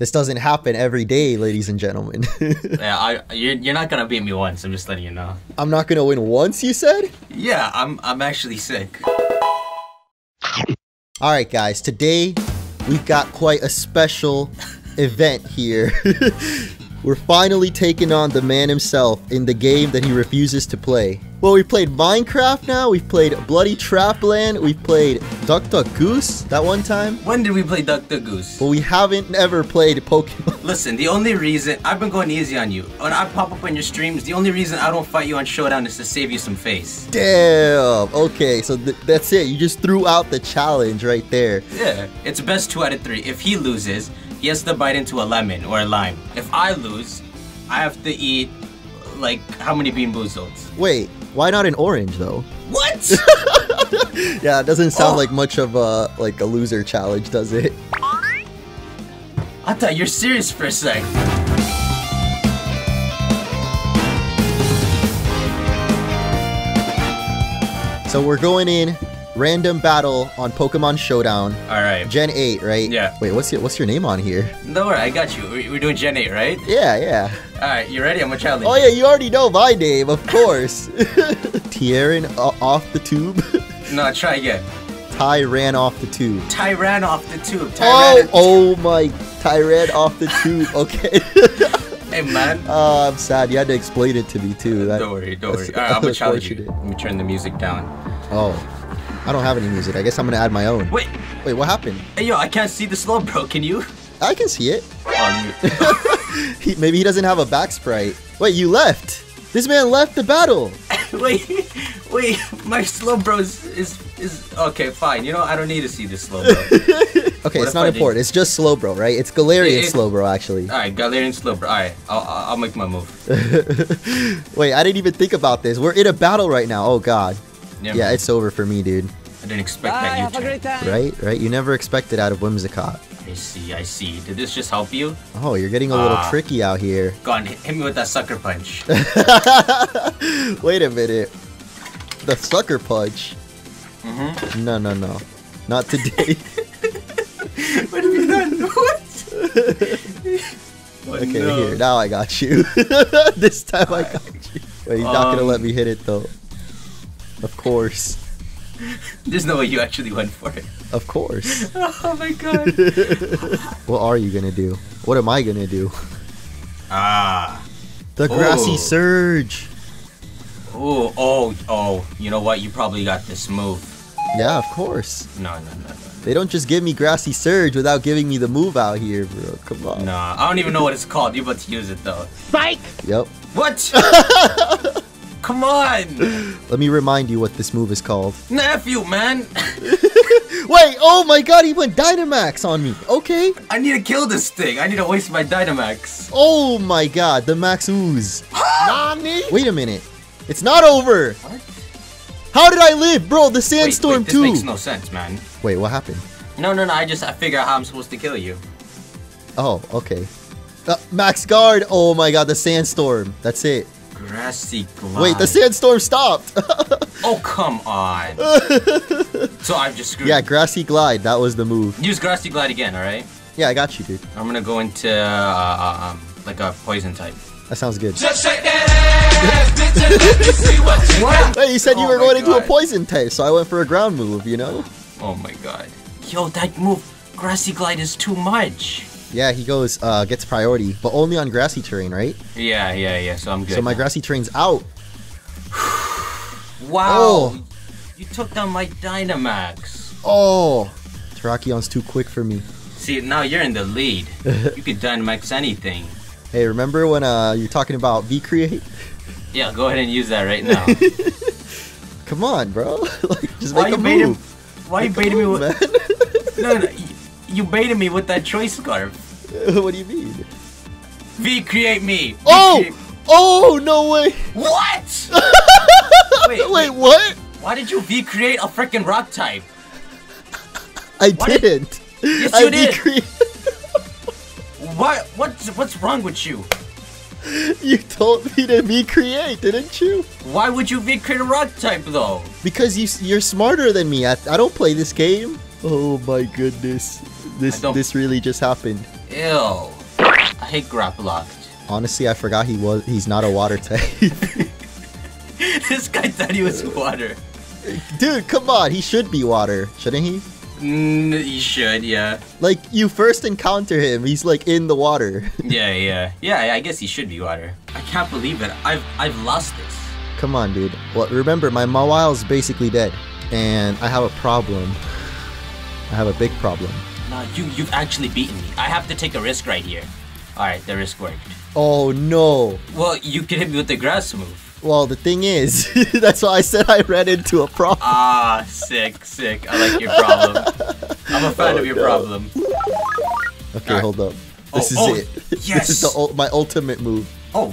This doesn't happen every day, ladies and gentlemen. Yeah, you're not gonna beat me once. I'm just letting you know. I'm not gonna win once, you said? Yeah, I'm actually sick. All right, guys. Today we've got quite a special event here. We're finally taking on the man himself in the game that he refuses to play. Well, we played Minecraft now, we've played Bloody Trapland, we've played Duck Duck Goose that one time. When did we play Duck Duck Goose? Well, we haven't ever played Pokemon. Listen, the only reason, I've been going easy on you. When I pop up on your streams, the only reason I don't fight you on Showdown is to save you some face. Damn, okay, so that's it. You just threw out the challenge right there. Yeah, it's best 2 out of 3. If he loses, he has to bite into a lemon or a lime. If I lose, I have to eat, like, how many bean boozleds? Wait, why not an orange, though? What? Yeah, it doesn't sound like much of a, like, a loser challenge, does it? I thought you were serious for a sec. So we're going in. Random battle on Pokemon Showdown. All right. Gen 8, right? Yeah. Wait, what's your name on here? No worry, I got you. We're doing Gen 8, right? Yeah, yeah. All right, you ready? I'm gonna challenge. Oh yeah, you already know my name, of course. Tyran off the tube. No, try again. Ty ran off the tube. Ty ran off the tube. Ty ran off the tube. Okay. Hey man. Oh, I'm sad. You had to explain it to me too. Don't worry. All right, I'm gonna challenge you. Let me turn the music down. Oh. I don't have any music. I guess I'm gonna add my own. Wait, what happened? Hey, yo, I can't see the Slowbro. Can you? I can see it. Maybe he doesn't have a back sprite. Wait, you left. This man left the battle. wait, my Slowbro is okay. Fine. You know, I don't need to see this Slowbro. Okay, it's not important. It's just Slowbro, right? It's Galarian Slowbro, actually. All right, Galarian Slowbro. All right, I'll make my move. Wait, I didn't even think about this. We're in a battle right now. Oh God. Yeah, it's over for me, dude. I didn't expect that U-turn. Right? You never expect it out of Whimsicott. I see. Did this just help you? Oh, you're getting a little tricky out here. Go on, hit me with that Sucker Punch. Wait a minute. The Sucker Punch? Mm-hmm. No. Not today. What have you done? What? Okay, here. Now I got you. This time I got you. Wait, he's not going to let me hit it, though. Of course. There's no way you actually went for it. Of course. Oh my god. What are you gonna do? What am I gonna do? The Grassy Surge. Oh. You know what? You probably got this move. Yeah, of course. No. They don't just give me Grassy Surge without giving me the move out here, bro. Come on. Nah, I don't even know what it's called. You're about to use it though. Spike! Yep. What? Come on! Let me remind you what this move is called. Nephew, man! Wait, oh my god, he went Dynamax on me. Okay. I need to kill this thing. I need to waste my Dynamax. Oh my god, the Max Ooze. Nani? Wait a minute. It's not over. What? How did I live? Bro, the Sandstorm too. This makes no sense, man. Wait, what happened? No, I figure out how I'm supposed to kill you. Oh, okay. Max Guard. Oh my god, the Sandstorm. That's it. Grassy Glide. Wait, the Sandstorm stopped! Oh, come on. So I've just screwed. Yeah, Grassy Glide, that was the move. Use Grassy Glide again, alright? Yeah, I got you, dude. I'm gonna go into, like a poison type. That sounds good. Just shake that ass, bitch, and let me see what you got. Wait, you said you were going into a poison type, so I went for a ground move, you know? Oh my god. Yo, that move, Grassy Glide, is too much. Yeah, he goes, gets priority, but only on grassy terrain, right? Yeah, so I'm good. So my grassy terrain's out. Wow! Oh. You took down my Dynamax. Oh! Terrakion's too quick for me. See, now you're in the lead. You could Dynamax anything. Hey, remember when you're talking about V-Create? Yeah, go ahead and use that right now. Come on, bro. Like, just make a move. Why you baiting me with... No. You baited me with that choice scarf. What do you mean? V-create me. Oh, no way. What? wait, what? Why did you V-create a freaking rock type? I didn't. Yes, you did. What's wrong with you? You told me to V-create, didn't you? Why would you V-create a rock type though? Because you're smarter than me. I don't play this game. Oh my goodness. This really just happened. Ew. I hate Grapploft. Honestly, I forgot he's not a water type. This guy thought he was water. Dude, come on. He should be water, shouldn't he? He should, yeah. Like, you first encounter him, he's like in the water. Yeah, I guess he should be water. I can't believe it. I've lost this. Come on, dude. Well, remember, my Mawile's basically dead. And I have a problem. I have a big problem. Nah, you've actually beaten me. I have to take a risk right here. Alright, the risk worked. Oh, no. Well, you can hit me with the grass move. Well, the thing is, that's why I said I ran into a problem. Ah, sick. I like your problem. I'm a fan of your problem. Okay, right. Hold up. This is it. Yes. This is my ultimate move. Oh,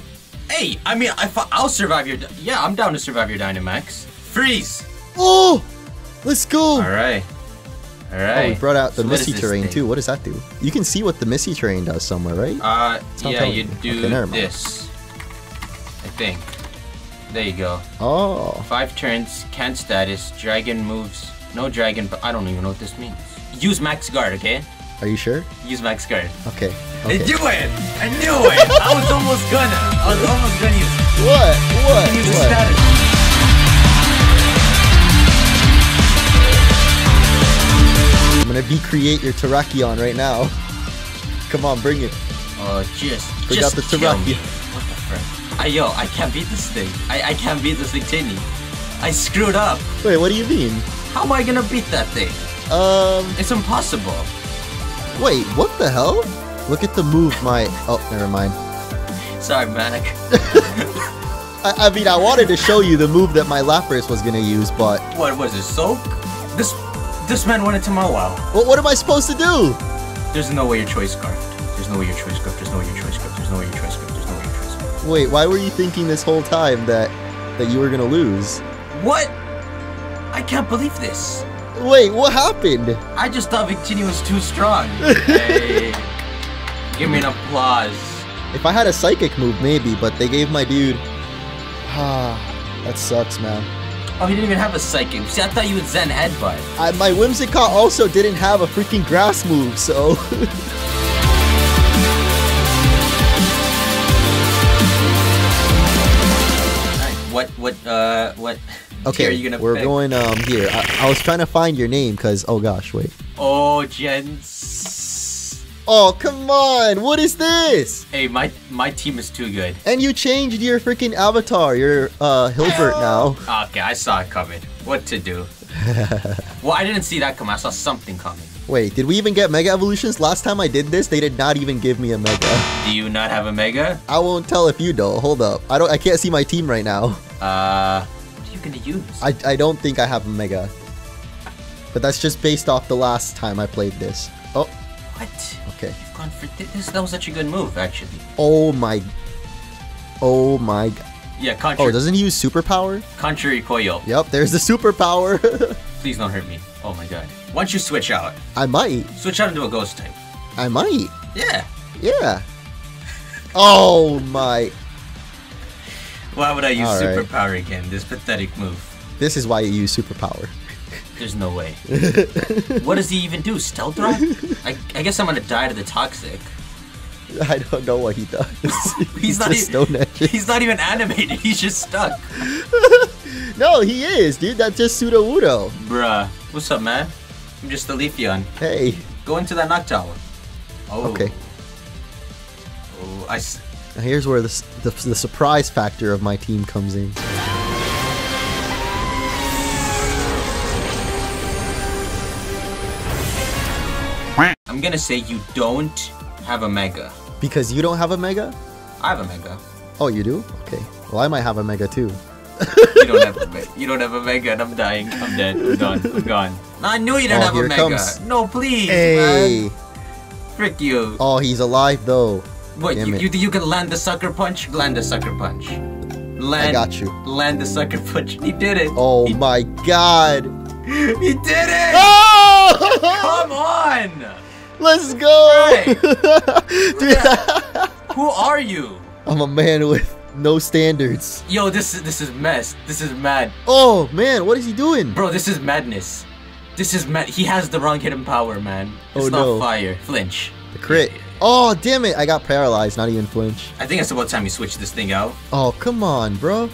hey, I mean, I'll survive your... Yeah, I'm down to survive your Dynamax. Freeze! Oh, let's go. All right. Oh, we brought out the Misty Terrain too. What does that do? You can see what the Misty Terrain does somewhere, right? Yeah, you do this. I think. There you go. Oh. 5 turns, can't status, dragon moves, no dragon, but I don't even know what this means. Use Max Guard, okay? Are you sure? Use Max Guard. Okay. I knew it! I knew it! I was almost gonna use it. What? Use the status. I'm gonna V-Create your Terrakion right now. Come on, bring it. Oh, bring out the Terrakion. What the frick? Yo, I can't beat this thing. I can't beat this Victini. I screwed up. Wait, what do you mean? How am I gonna beat that thing? It's impossible. Wait, what the hell? Look at the move, Oh, never mind. Sorry, Manic. I mean, I wanted to show you the move that my Lapras was gonna use, but... What was it, soak? This man went into my wow. Well, what am I supposed to do? There's no way your choice carved. There's no way your choice carved. There's no way your choice carved. There's no way your choice carved. There's no way your choice carved. Wait, why were you thinking this whole time that you were gonna lose? What? I can't believe this. Wait, what happened? I just thought Victini was too strong. Hey, give me an applause. If I had a psychic move, maybe, but they gave my dude. Ah, that sucks, man. Oh, he didn't even have a psychic. See, I thought you would Zen Headbutt. My Whimsicott also didn't have a freaking grass move, so... Alright, what okay, tier are you gonna pick? Going, here. I was trying to find your name, cause, oh gosh, wait. Oh, gents. Oh, come on, what is this? Hey, my team is too good. And you changed your freaking avatar. You're Hilbert now. Okay, I saw it coming. What to do? Well, I didn't see that coming. I saw something coming. Wait, did we even get Mega Evolutions? Last time I did this, they did not even give me a Mega. Do you not have a Mega? I won't tell if you don't. Hold up. I can't see my team right now. What are you gonna use? I don't think I have a Mega. But that's just based off the last time I played this. Oh. What? Okay. You've gone for this. That was such a good move, actually. Oh my. Yeah, contrary. Oh, doesn't he use superpower? Contrary Koyo. Yep, there's the superpower. Please don't hurt me. Oh my god. Why don't you switch out? I might. Switch out into a ghost type. I might. Yeah. Oh my. Why would I use superpower again? This pathetic move. This is why you use superpower. There's no way. What does he even do? Stealth Rock? I guess I'm gonna die to the Toxic. I don't know what he does. He's not even animated. He's just stuck. No, he is, dude. That's just pseudo Udo. Bruh. What's up, man? I'm just a Leafeon. Hey. Go into that knock tower. Oh. Okay. Oh, now here's where the surprise factor of my team comes in. I'm gonna say you don't have a Mega. Because you don't have a Mega? I have a Mega. Oh, you do? Okay. Well, I might have a Mega too. You don't have a Mega and I'm dying. I'm dead. I'm done. I'm gone. I knew you didn't have a Mega. No, please, man. Frick you. Oh, he's alive though. What? You can land the Sucker Punch? Land the Sucker Punch. I got you. Land the Sucker Punch. He did it. Oh my god. He did it! Oh! Come on! Let's go! Hey. Who are you? I'm a man with no standards. Yo, this is mess. This is mad. Oh man, what is he doing? Bro, this is madness. This is mad. He has the wrong hidden power, man. It's not fire. Flinch. The crit. Oh, damn it. I got paralyzed, not even flinch. I think it's about time you switch this thing out. Oh, come on, bro.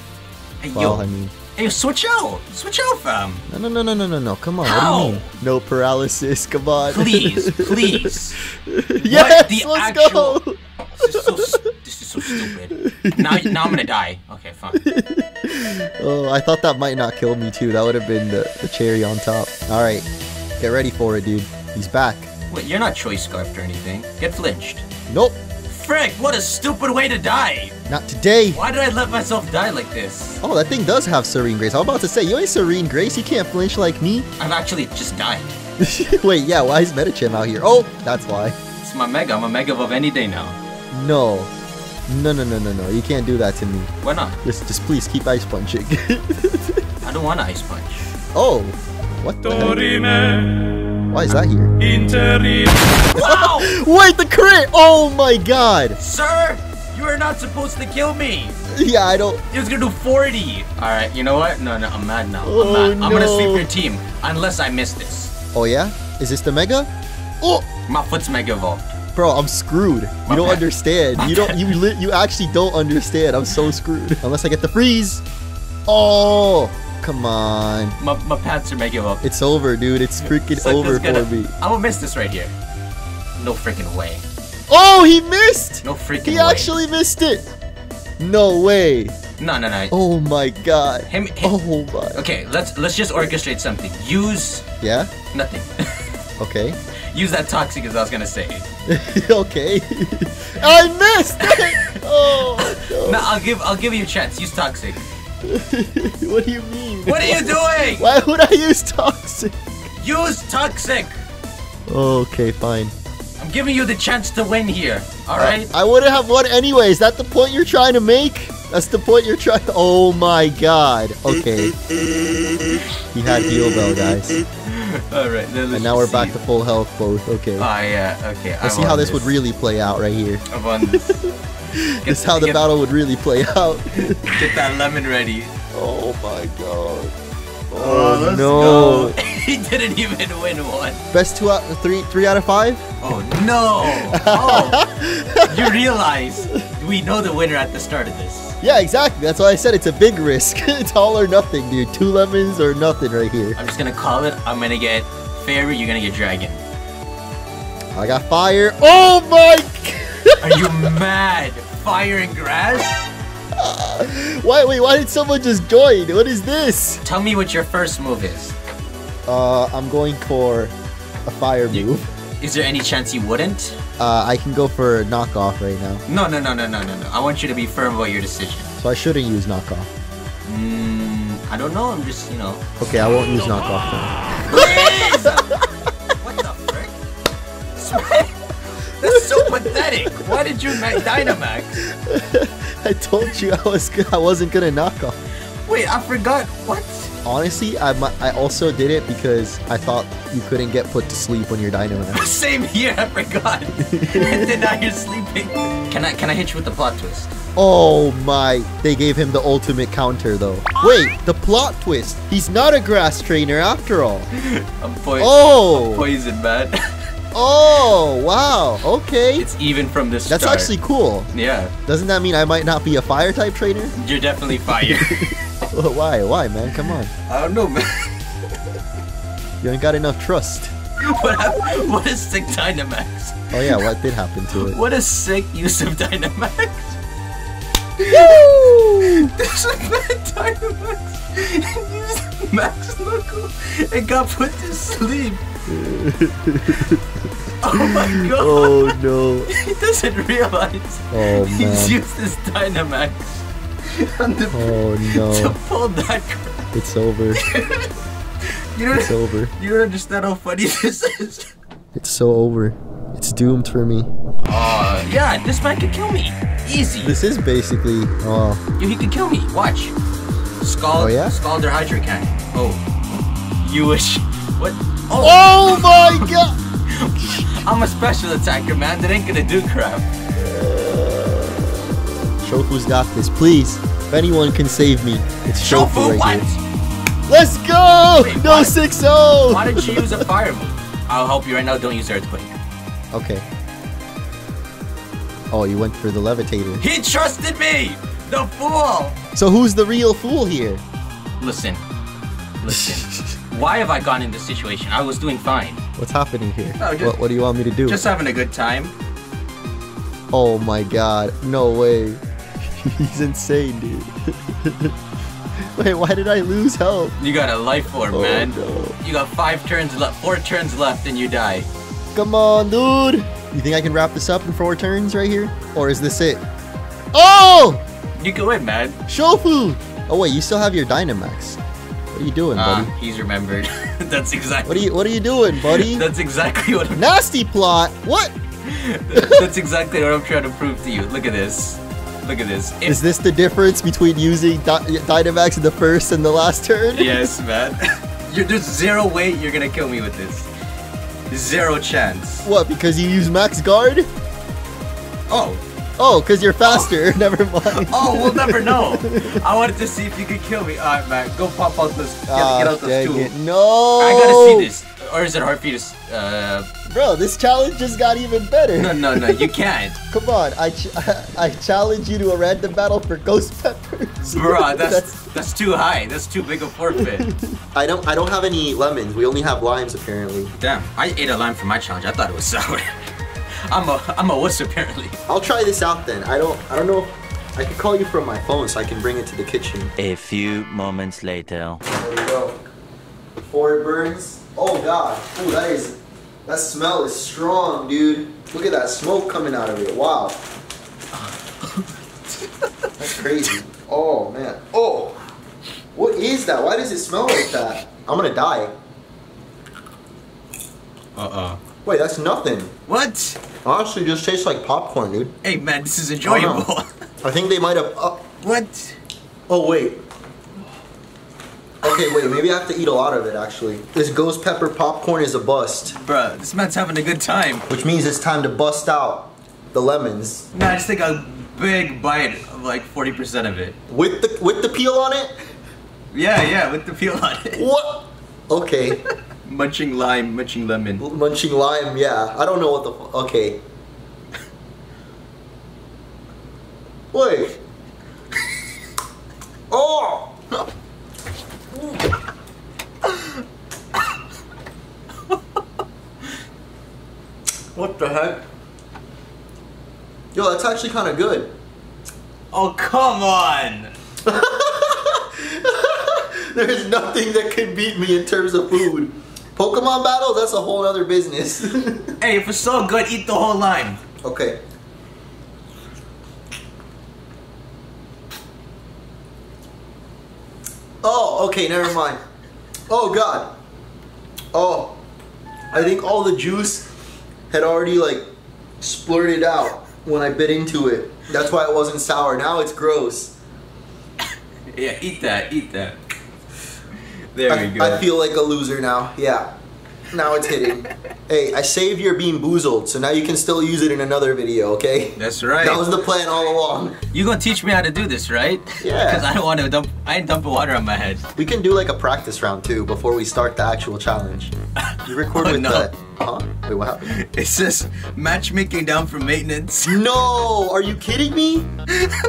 Hey, well, yo. I mean... Hey, switch out. Switch out, fam. No, no, no, no, no, no. Come on. How? What do you mean? No paralysis. Come on. Please, please. Yes, let's actual... go. This is so stupid. Now I'm going to die. Okay, fine. Oh, I thought that might not kill me, too. That would have been the cherry on top. All right. Get ready for it, dude. He's back. Wait, you're not choice scarfed or anything. Get flinched. Nope. Frick, what a stupid way to die. Not today. Why did I let myself die like this? Oh, that thing does have serene grace. I'm about to say, you ain't serene grace. You can't flinch like me. I've actually just died. Wait, yeah, why is Medicham out here? Oh, that's why. It's my Mega. I'm a Mega of any day now. No. No, no, no, no, no. You can't do that to me. Why not? Just please keep ice punching. I don't want to ice punch. Oh. What the heck? Why is that here? Wow! Wait, the crit! Oh my god! Sir, you are not supposed to kill me! Yeah, I don't... It was gonna do 40! Alright, you know what? No, no, I'm mad now. Oh, I'm mad. No. I'm gonna sweep your team, unless I miss this. Oh yeah? Is this the Mega? Oh! My foot's Mega Evolved. Bro, I'm screwed. You don't understand. You actually don't understand. I'm so screwed. Unless I get the freeze! Oh! Come on. My pants are Mega Evolved. It's over, dude. It's freaking over for me. I will miss this right here. No freaking way. Oh, he missed! No freaking way. He actually missed it. No way. No, no, no. Oh my god. Him. Oh my. Okay, let's just orchestrate something. Use. Yeah. Nothing. Okay. Use that toxic, as I was gonna say. Okay. I missed. Oh. No. No, I'll give you a chance. Use toxic. What do you mean? What are you doing? Why would I use toxic? Use toxic! Okay, fine. I'm giving you the chance to win here, alright? I wouldn't have won anyway. Is that the point you're trying to make? That's the point you're trying to... Oh my god. Okay. He had heal bell, guys. Alright, and now we're back to full health both. Okay. Oh, yeah, okay. Let's see how this would really play out right here. I won this. That's how the battle would really play out. Get that lemon ready. Oh my god. Oh no. Go. He didn't even win one. Best 3 out of 5? Oh no. Oh. You realize we know the winner at the start of this. Yeah, exactly. That's why I said it's a big risk. It's all or nothing, dude. 2 lemons or nothing right here. I'm just going to call it. I'm going to get fairy. You're going to get dragon. I got fire. Oh my god. Are you mad? Fire and grass? Wait, why did someone just join? What is this? Tell me what your first move is. I'm going for a fire move. Is there any chance you wouldn't? I can go for knockoff right now. No. I want you to be firm about your decision. So I shouldn't use knockoff? I don't know. I'm just, you know. Okay, I won't use knockoff then. Please! What the frick? Sweat? That's so pathetic. Why did you make Dynamax? I told you I wasn't gonna knock off. Wait, I forgot. What? Honestly, I also did it because I thought you couldn't get put to sleep when you're Dynamax. Same here. I forgot. And then now you're sleeping. Can I hit you with the plot twist? Oh my! They gave him the ultimate counter though. Wait, the plot twist. He's not a grass trainer after all. I'm poisoned. Oh. I'm poisoned, man. Oh, wow. Okay. It's even from this start. That's actually cool. Yeah. Doesn't that mean I might not be a fire type trainer? You're definitely fire. Why? Why, man? Come on. I don't know, man. You ain't got enough trust. What a sick Dynamax. Oh, yeah. What did happen to it? What a sick use of Dynamax. Woo! This is bad Dynamax. He used Max Knuckle and got put to sleep. Oh my god! Oh no! He doesn't realize he's used his Dynamax on the to pull that crap. It's over. It's over. You don't understand how funny this is. It's so over. It's doomed for me. Yeah, this man could kill me. Easy. This is basically. Oh. Yo, he could kill me. Watch. Scald. Oh, yeah? Scald or Hydrocan. Oh. You wish. What? Oh my god! I'm a special attacker, man. That ain't gonna do crap. Shofu's got this. Please, if anyone can save me, it's Shofu right here. Let's go! Wait, no 6-0! Why did she use a fire move? I'll help you right now. Don't use Earthquake. Okay. Oh, you went for the levitator. He trusted me! The fool! So who's the real fool here? Listen. Listen. Why have I gotten in this situation? I was doing fine. What's happening here? Oh, just, what do you want me to do? Just having a good time. Oh my god. No way. He's insane, dude. Wait, why did I lose health? You got a life orb, man. No. You got 5 turns left, 4 turns left, and you die. Come on, dude. You think I can wrap this up in 4 turns right here? Or is this it? Oh! You can win, man. Shofu! Oh wait, you still have your Dynamax. What are you doing, buddy? He's remembered. That's exactly. What are you doing, buddy? That's exactly what. I'm... Nasty plot. What? That's exactly what I'm trying to prove to you. Look at this. Look at this. Is this the difference between using Dynamax in the first and the last turn? Yes, man. There's zero way you're gonna kill me with this. Zero chance. What? Because you use Max Guard? Oh. Oh, because you're faster. Oh. Never mind. Oh, we'll never know. I wanted to see if you could kill me. All right, man. Go pop out those. Get out those two. No. I gotta see this. Or is it hard for you to? Bro, this challenge just got even better. No, no, no. You can't. Come on. I challenge you to a random battle for ghost peppers. Bro, that's too high. That's too big a forfeit. I don't have any lemons. We only have limes apparently. Damn. I ate a lime for my challenge. I thought it was sour. I'm a wuss apparently. I'll try this out then. I don't know if I could call you from my phone so I can bring it to the kitchen. A few moments later. There we go. Before it burns. Oh god. Ooh, that smell is strong, dude. Look at that smoke coming out of it. Wow. That's crazy. Oh man. Oh. What is that? Why does it smell like that? I'm gonna die. Wait, that's nothing. What? Honestly, just tastes like popcorn, dude. Hey, man, this is enjoyable. I think they might have... what? Oh, wait. Okay, wait, maybe I have to eat a lot of it, actually. This ghost pepper popcorn is a bust. Bruh, this man's having a good time. Which means it's time to bust out the lemons. Nah, just take a big bite of like 40% of it. With the peel on it? Yeah, yeah, with the peel on it. What? Okay. Munching lime, munching lemon. Munching lime, yeah. I don't know what the fuck. Okay. Wait. Oh! What the heck? Yo, that's actually kind of good. Oh, come on! There's nothing that could beat me in terms of food. Pokemon battles, that's a whole other business. Hey, if it's so good, eat the whole lime. Okay. Oh, okay, never mind. Oh, God. Oh, I think all the juice had already, like, splurted out when I bit into it. That's why it wasn't sour. Now it's gross. Yeah, eat that, eat that. There we go. I feel like a loser now. Yeah. Now it's hitting. Hey, I saved your bean boozled, so now you can still use it in another video, okay? That's right. That was the plan all along. You gonna teach me how to do this, right? Yeah. Because I don't want to dump. I ain't dumping water on my head. We can do like a practice round too before we start the actual challenge. You record with that. Huh? Wait, what happened? It says matchmaking down for maintenance. No, are you kidding me?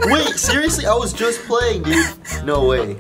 Wait, seriously? I was just playing, dude. No way.